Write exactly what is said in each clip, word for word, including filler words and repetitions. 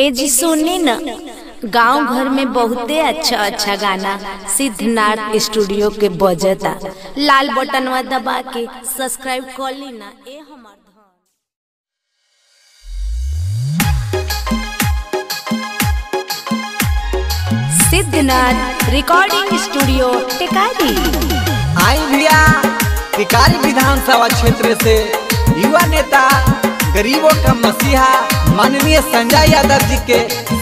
ए जी सुनी न, गांव घर में बहुते अच्छा अच्छा गाना सिद्धनाथ स्टूडियो के बजता। लाल बटनवा दबा के सब्सक्राइब कर ली ना। ए हमार सिद्धनाथ रिकॉर्डिंग स्टूडियो टिकारी। आई भैया टिकारी विधानसभा क्षेत्र से युवा नेता गरीबों का मसीहा माननीय संजय यादव जी के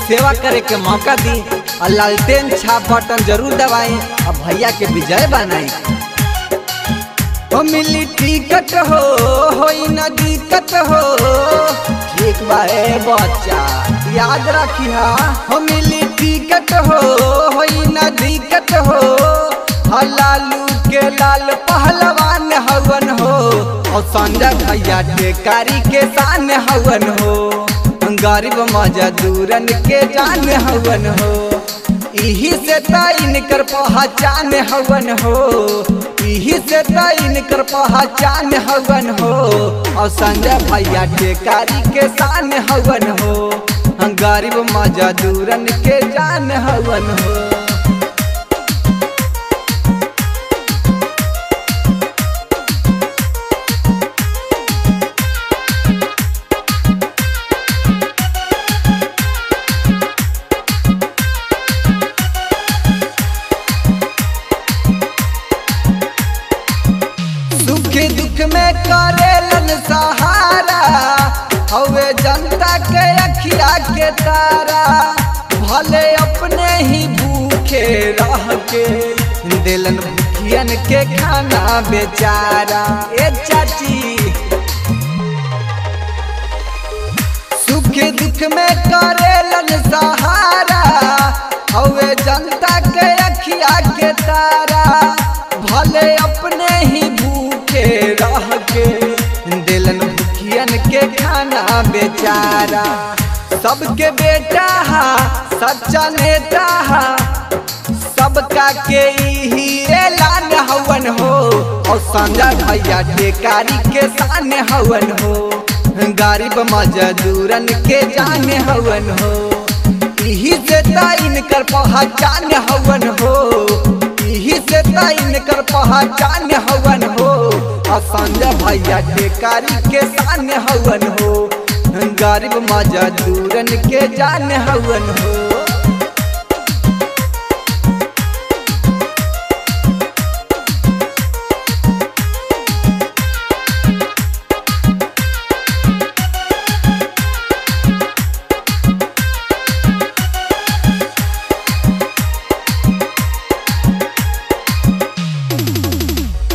सेवा करे के मौका दी और लालटेन छाप बटन जरूर दबाई और भैया के विजय बनाई। तो मिली टिकट हो होई न दिक्कत हो, एक बार बच्चा याद रखी हा। तो मिली टिकट हो होई न दिक्कत हो, लालू के लाल पहलवान हवन हो और संजय भैया टिकारी के शान हवन हो। गरीब मजदूरन के जान हवन हो, इही से इनकर पहचान हवन हो, इही से इनकर पहचान हवन हो और संजय भैया टिकारी के शान हवन हो। गरीब मजदूरन के जान हवन हो। में करेलन सहारा हवे जनता के अखिया के तारा, भले अपने ही भूखे रह के दिलन भूखियन के खाना बेचारा। ए चाची सुख दुख में करेलन सहारा हवे जनता के अखिया के तारा, भले अपने ही रह के दिलन भूखियन के खाना बेचारा। सबके बेटा हा सच्चा नेता हा, सबका के ही एलान हवन हो और संजय भैया टिकारी के शान हवन हो। गरीब मजदूरन के जान हवन हो, इही से इनकर पहचान हवन हो, इही से इनकर पहचान हवन हो और संजय भैया टिकारी के शान हवन हो। गरीब मजदूरन के जान हवन हो।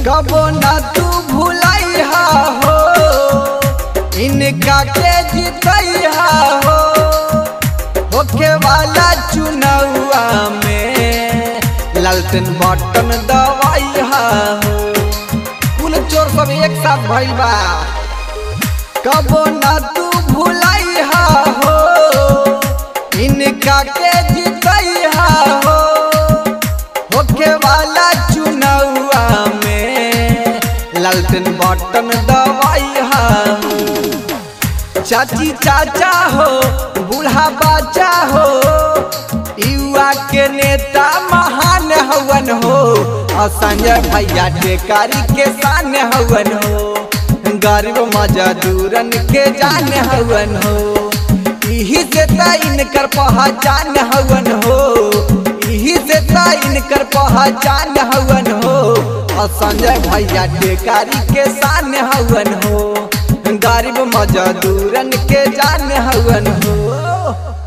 कबो ना तू भुलाई हा हो, इनका के जीतई हा हो, होके वाला चुनावा में लालटेन बटन दबाई हा हो। कुल चोर सब एक साथ भइल बा। कबो ना तू भुलाई हा हो, इनका के जीतई हा हो, होके वाला चुनावा में लालटेन बटन दवाई हा। चाची चाचा हो बूढ़ा बाचा हो, युवा के नेता महान हवन हो और संजय भैया टिकारी के शान हवन हो। गरीब मजदूरन के जान हवन हो, इही से इनकर पहचान हवन हो, इही से इनकर पहचान हवन हो और संजय भैया टिकारी के शान हवन हो। गरीब मजदूरन के जान हवन हो।